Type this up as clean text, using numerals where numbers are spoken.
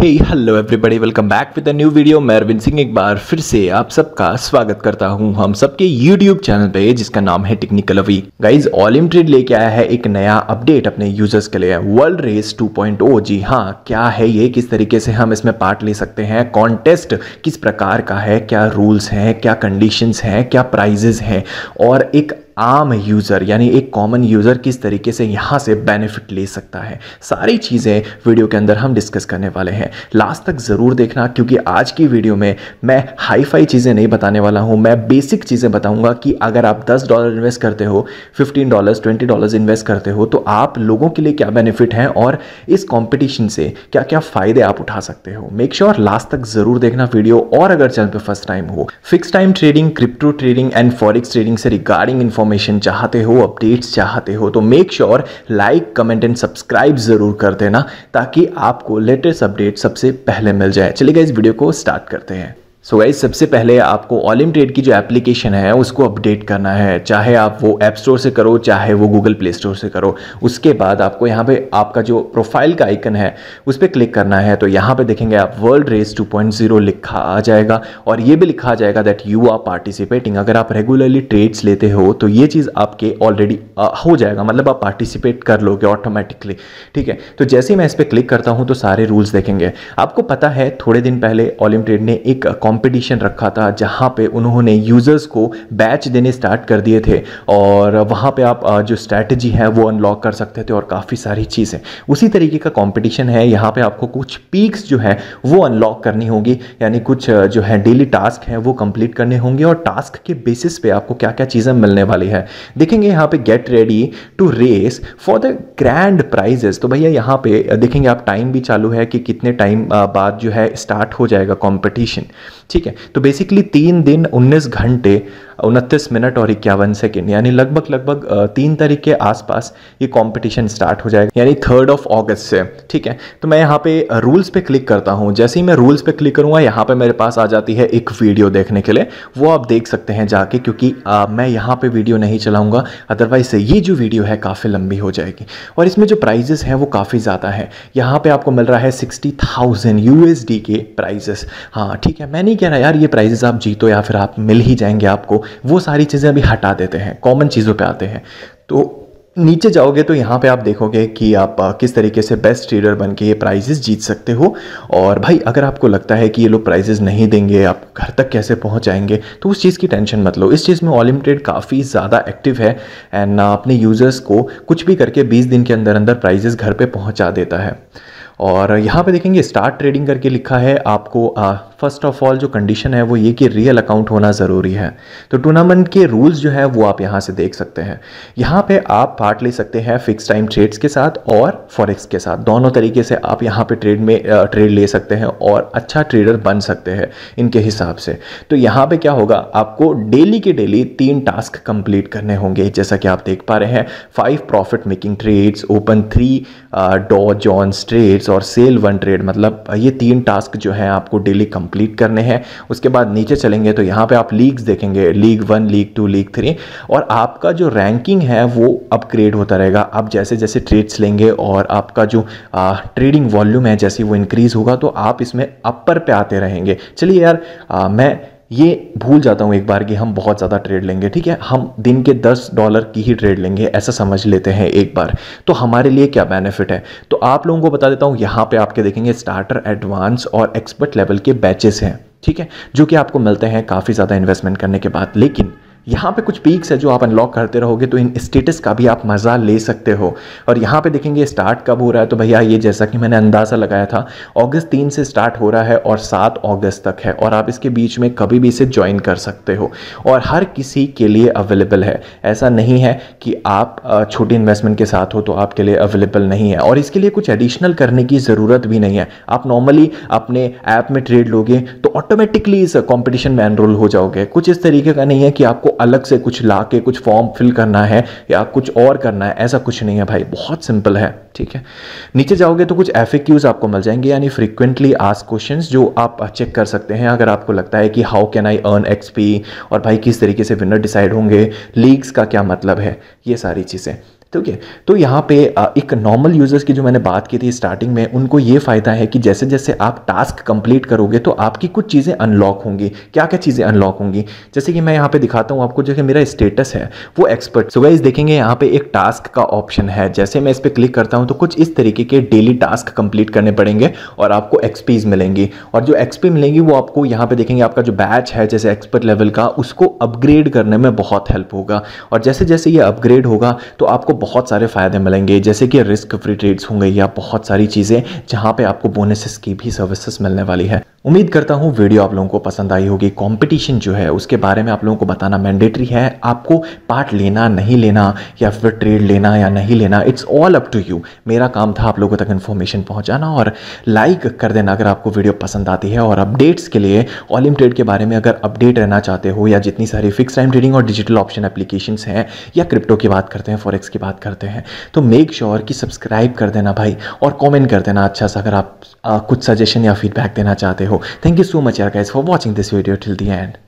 Hey hello everybody, welcome back with a new video. मैं अरविंद सिंह एक बार फिर से आप सबका स्वागत करता हूं हम सबके यूट्यूब चैनल पे जिसका नाम है technical Avi. Guys, Olymp trade लेके आया है एक नया अपडेट अपने यूजर्स के लिए, वर्ल्ड रेस 2.0। जी हाँ, क्या है ये, किस तरीके से हम इसमें पार्ट ले सकते हैं, कॉन्टेस्ट किस प्रकार का है, क्या रूल्स हैं, क्या कंडीशंस हैं, क्या प्राइजेज हैं, और एक आम यूज़र यानी एक कॉमन यूज़र किस तरीके से यहाँ से बेनिफिट ले सकता है। सारी चीज़ें वीडियो के अंदर हम डिस्कस करने वाले हैं। लास्ट तक ज़रूर देखना, क्योंकि आज की वीडियो में मैं हाई फाई चीज़ें नहीं बताने वाला हूँ। मैं बेसिक चीज़ें बताऊँगा कि अगर आप $10 इन्वेस्ट करते हो, $15 $20 इन्वेस्ट करते हो, तो आप लोगों के लिए क्या बेनिफिट हैं और इस कॉम्पिटिशन से क्या क्या फ़ायदे आप उठा सकते हो। मेक श्योर लास्ट तक ज़रूर देखना वीडियो। और अगर चैनल पर फर्स्ट टाइम हो, fix time trading, crypto trading and forex trading से रिगार्डिंग इन्फॉर्मेशन चाहते हो, अपडेट्स चाहते हो, तो make sure like, comment and subscribe ज़रूर कर देना, ताकि आपको लेटेस्ट अपडेट सबसे पहले मिल जाए। चलिए गाइस, वीडियो को स्टार्ट करते हैं। सो गाइस, सबसे पहले आपको ओलिम्प ट्रेड की जो एप्लीकेशन है उसको अपडेट करना है, चाहे आप वो ऐप स्टोर से करो, चाहे वो गूगल प्ले स्टोर से करो। उसके बाद आपको यहाँ पे आपका जो प्रोफाइल का आइकन है उस पर क्लिक करना है। तो यहाँ पे देखेंगे आप वर्ल्ड रेस 2.0 लिखा आ जाएगा, और ये भी लिखा आ जाएगा दैट यू आर पार्टिसिपेटिंग। अगर आप रेगुलरली ट्रेड्स लेते हो तो ये चीज़ आपके ऑलरेडी हो जाएगा, मतलब आप पार्टिसिपेट कर लोगे ऑटोमेटिकली। ठीक है, तो जैसे ही मैं इस पर क्लिक करता हूँ तो सारे रूल्स देखेंगे। आपको पता है, थोड़े दिन पहले ओलिम्प ट्रेड ने एक कंपटीशन रखा था जहाँ पे उन्होंने यूज़र्स को बैच देने स्टार्ट कर दिए थे, और वहाँ पे आप जो स्ट्रैटेजी है वो अनलॉक कर सकते थे और काफ़ी सारी चीज़ें। उसी तरीके का कंपटीशन है, यहाँ पे आपको कुछ पीक्स जो है वो अनलॉक करनी होगी, यानी कुछ जो है डेली टास्क है वो कंप्लीट करने होंगे, और टास्क के बेसिस पे आपको क्या क्या चीज़ें मिलने वाली है देखेंगे। यहाँ पर get ready to race for the grand prizes. तो भैया यहाँ पे देखेंगे आप, टाइम भी चालू है कि कितने टाइम बाद जो है स्टार्ट हो जाएगा कॉम्पिटिशन। ठीक है, तो बेसिकली 3 दिन 19 घंटे 29 मिनट और 51 सेकेंड, यानी लगभग 3 तारीख के आसपास ये कंपटीशन स्टार्ट हो जाएगा, यानी 3 अगस्त से। ठीक है, तो मैं यहाँ पे रूल्स पे क्लिक करता हूँ। जैसे ही मैं रूल्स पे क्लिक करूँगा, यहाँ पे मेरे पास आ जाती है एक वीडियो देखने के लिए, वो आप देख सकते हैं जाके, क्योंकि मैं यहाँ पर वीडियो नहीं चलाऊँगा, अदरवाइज ये जो वीडियो है काफ़ी लंबी हो जाएगी। और इसमें जो प्राइजेस हैं वो काफ़ी ज़्यादा है। यहाँ पर आपको मिल रहा है 60,000 USD के प्राइजेस। हाँ ठीक है, मैं नहीं कह रहा यार ये प्राइजेस आप जीतो या फिर आप मिल ही जाएंगे, आपको वो सारी चीज़ें अभी हटा देते हैं, कॉमन चीज़ों पे आते हैं। तो नीचे जाओगे तो यहाँ पे आप देखोगे कि आप किस तरीके से बेस्ट ट्रेडर बन के ये प्राइजेस जीत सकते हो। और भाई, अगर आपको लगता है कि ये लोग प्राइजेस नहीं देंगे, आप घर तक कैसे पहुँचाएंगे, तो उस चीज़ की टेंशन मत लो। इस चीज़ में ओलिम्प ट्रेड काफ़ी ज़्यादा एक्टिव है, एंड अपने यूज़र्स को कुछ भी करके 20 दिन के अंदर अंदर प्राइजेस घर पर पहुँचा देता है। और यहाँ पे देखेंगे स्टार्ट ट्रेडिंग करके लिखा है। आपको फर्स्ट ऑफ ऑल जो कंडीशन है वो ये कि रियल अकाउंट होना ज़रूरी है। तो टूर्नामेंट के रूल्स जो है वो आप यहाँ से देख सकते हैं। यहाँ पे आप पार्ट ले सकते हैं फिक्स टाइम ट्रेड्स के साथ और फॉरेक्स के साथ, दोनों तरीके से आप यहाँ पे ट्रेड में ट्रेड ले सकते हैं और अच्छा ट्रेडर बन सकते हैं इनके हिसाब से। तो यहाँ पर क्या होगा, आपको डेली के डेली 3 टास्क कंप्लीट करने होंगे, जैसा कि आप देख पा रहे हैं। 5 प्रॉफिट मेकिंग ट्रेड्स, ओपन 3 डॉ जॉन्स ट्रेड्स और सेल 1 ट्रेड, मतलब ये 3 टास्क जो है आपको डेली कंप्लीट करने हैं। उसके बाद नीचे चलेंगे तो यहाँ पे आप लीग्स देखेंगे, लीग 1 लीग 2 लीग 3, और आपका जो रैंकिंग है वो अपग्रेड होता रहेगा। आप जैसे जैसे ट्रेड्स लेंगे और आपका जो ट्रेडिंग वॉल्यूम है जैसे वो इंक्रीज होगा, तो आप इसमें अपर पे आते रहेंगे। चलिए यार, मैं ये भूल जाता हूँ एक बार कि हम बहुत ज़्यादा ट्रेड लेंगे। ठीक है, हम दिन के $10 की ही ट्रेड लेंगे, ऐसा समझ लेते हैं एक बार, तो हमारे लिए क्या बेनिफिट है। तो आप लोगों को बता देता हूँ, यहाँ पे आपके देखेंगे स्टार्टर, एडवांस और एक्सपर्ट लेवल के बैचेस हैं। ठीक है, जो कि आपको मिलते हैं काफ़ी ज़्यादा इन्वेस्टमेंट करने के बाद। लेकिन यहाँ पे कुछ पीक्स है जो आप अनलॉक करते रहोगे, तो इन स्टेटस का भी आप मज़ा ले सकते हो। और यहाँ पे देखेंगे स्टार्ट कब हो रहा है, तो भैया ये जैसा कि मैंने अंदाज़ा लगाया था, अगस्त 3 से स्टार्ट हो रहा है और 7 अगस्त तक है, और आप इसके बीच में कभी भी इसे ज्वाइन कर सकते हो, और हर किसी के लिए अवेलेबल है। ऐसा नहीं है कि आप छोटी इन्वेस्टमेंट के साथ हो तो आपके लिए अवेलेबल नहीं है, और इसके लिए कुछ एडिशनल करने की ज़रूरत भी नहीं है। आप नॉर्मली अपने ऐप में ट्रेड लोगे तो ऑटोमेटिकली इस कॉम्पिटिशन में एनरोल हो जाओगे। कुछ इस तरीके का नहीं है कि आपको अलग से कुछ ला के कुछ फॉर्म फिल करना है या कुछ और करना है, ऐसा कुछ नहीं है भाई, बहुत सिंपल है। ठीक है, नीचे जाओगे तो कुछ FAQs आपको मिल जाएंगे, यानी फ्रीक्वेंटली आस्क्ड क्वेश्चंस, जो आप चेक कर सकते हैं अगर आपको लगता है कि how can I earn XP, और भाई किस तरीके से विनर डिसाइड होंगे, लीग्स का क्या मतलब है, ये सारी चीज़ें। ठीक है। तो यहाँ पे एक नॉर्मल यूजर्स की जो मैंने बात की थी स्टार्टिंग में, उनको ये फ़ायदा है कि जैसे जैसे आप टास्क कंप्लीट करोगे तो आपकी कुछ चीज़ें अनलॉक होंगी। क्या क्या चीज़ें अनलॉक होंगी, जैसे कि मैं यहाँ पे दिखाता हूँ आपको, जैसे मेरा स्टेटस है वो एक्सपर्ट। सो गाइस देखेंगे यहाँ पे एक टास्क का ऑप्शन है, जैसे मैं इस पर क्लिक करता हूँ तो कुछ इस तरीके के डेली टास्क कंप्लीट करने पड़ेंगे और आपको एक्सपीज मिलेंगी, और जो एक्सपी मिलेंगी वो आपको यहाँ पे देखेंगे आपका जो बैच है जैसे एक्सपर्ट लेवल का, उसको अपग्रेड करने में बहुत हेल्प होगा। और जैसे जैसे ये अपग्रेड होगा तो आपको बहुत सारे फायदे मिलेंगे, जैसे कि रिस्क फ्री ट्रेड्स होंगे या बहुत सारी चीज़ें जहाँ पे आपको बोनसेस की भी सर्विसेज मिलने वाली है। उम्मीद करता हूँ वीडियो आप लोगों को पसंद आई होगी। कंपटीशन जो है उसके बारे में आप लोगों को बताना मैंडेटरी है, आपको पार्ट लेना नहीं लेना या फिर ट्रेड लेना या नहीं लेना, it's all up to you. मेरा काम था आप लोगों तक इन्फॉर्मेशन पहुँचाना, और लाइक कर देना अगर आपको वीडियो पसंद आती है। और अपडेट्स के लिए ओलिम्प ट्रेड के बारे में अगर अपडेट रहना चाहते हो, या जितनी सारी फिक्स टाइम ट्रेडिंग और डिजिटल ऑप्शन एप्लीकेशंस हैं, या क्रिप्टो की बात करते हैं, फॉरेक्स की बात करते हैं, तो मेक श्योर कि सब्सक्राइब कर देना भाई, और कमेंट कर देना अच्छा सा अगर आप कुछ सजेशन या फीडबैक देना चाहते हो। थैंक यू सो मच यार guys for watching this video till the and.